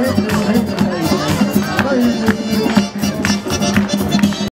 Let's go.